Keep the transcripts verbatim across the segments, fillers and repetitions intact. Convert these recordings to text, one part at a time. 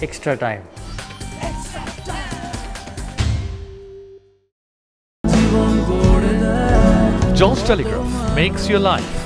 Xtra Time. John's Telegraph makes your life.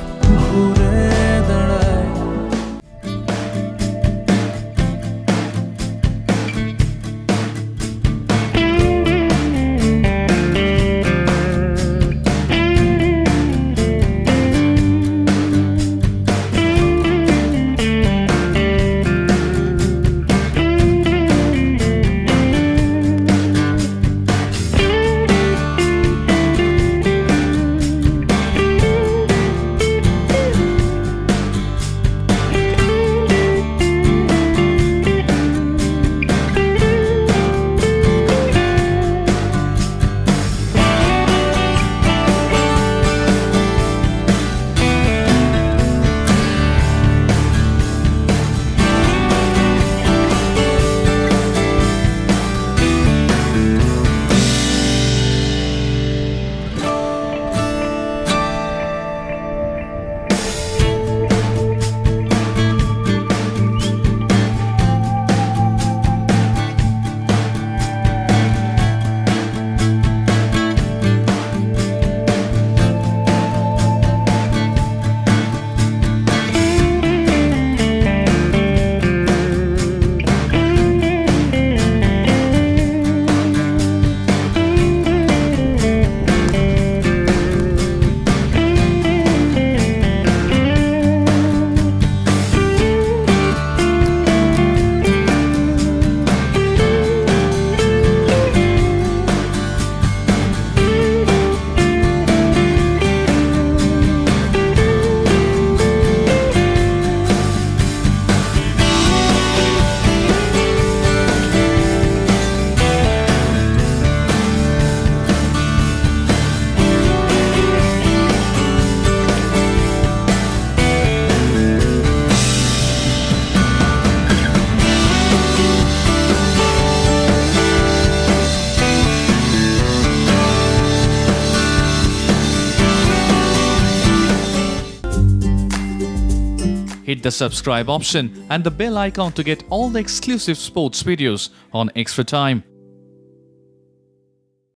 Hit the subscribe option and the bell icon to get all the exclusive sports videos on Xtra Time.